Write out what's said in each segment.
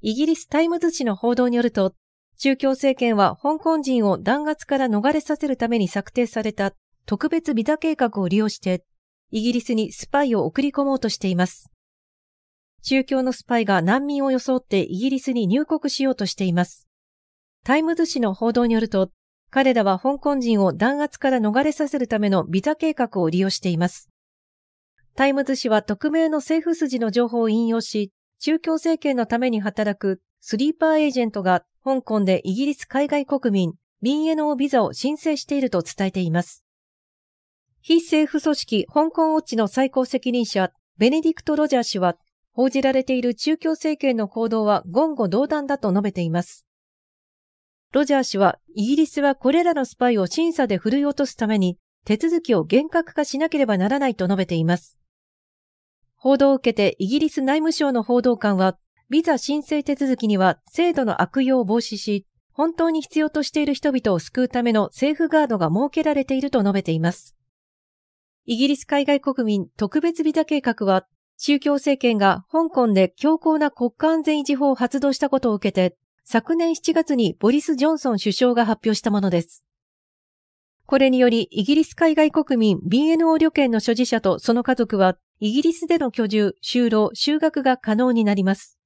イギリスタイムズ紙の報道によると、中共政権は香港人を弾圧から逃れさせるために策定された特別ビザ計画を利用して、イギリスにスパイを送り込もうとしています。中共のスパイが難民を装ってイギリスに入国しようとしています。タイムズ紙の報道によると、彼らは香港人を弾圧から逃れさせるためのビザ計画を利用しています。タイムズ紙は匿名の政府筋の情報を引用し、中共政権のために働くスリーパーエージェントが香港でイギリス海外国民 BNO ビザを申請していると伝えています。非政府組織香港ウォッチの最高責任者ベネディクト・ロジャー氏は、報じられている中共政権の行動は言語道断だと述べています。ロジャー氏は、イギリスはこれらのスパイを審査で振るい落とすために、手続きを厳格化しなければならないと述べています。報道を受けてイギリス内務省の報道官は、ビザ申請手続きには制度の悪用を防止し、本当に必要としている人々を救うためのセーフガードが設けられていると述べています。イギリス海外国民特別ビザ計画は、中共政権が香港で強硬な国家安全維持法を発動したことを受けて、昨年7月にボリス・ジョンソン首相が発表したものです。これにより、イギリス海外国民 BNO 旅券の所持者とその家族は、イギリスでの居住、就労、就学が可能になります。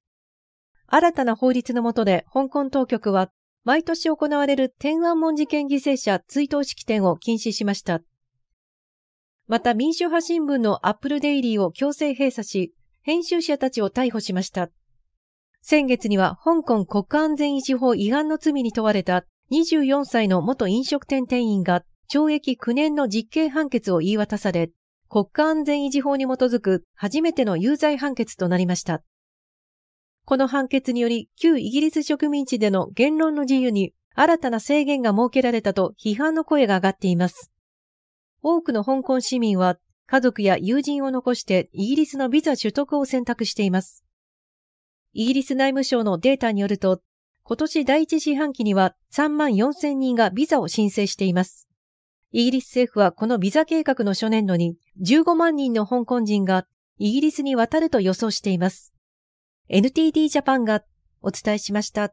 新たな法律の下で、香港当局は、毎年行われる天安門事件犠牲者追悼式典を禁止しました。また民主派新聞のアップルデイリーを強制閉鎖し、編集者たちを逮捕しました。先月には香港国家安全維持法違反の罪に問われた24歳の元飲食店店員が懲役9年の実刑判決を言い渡され、国家安全維持法に基づく初めての有罪判決となりました。この判決により旧イギリス植民地での言論の自由に新たな制限が設けられたと批判の声が上がっています。多くの香港市民は家族や友人を残してイギリスのビザ取得を選択しています。イギリス内務省のデータによると、今年第一四半期には34,000人がビザを申請しています。イギリス政府はこのビザ計画の初年度に15万人の香港人がイギリスに渡ると予想しています。NTD ジャパンがお伝えしました。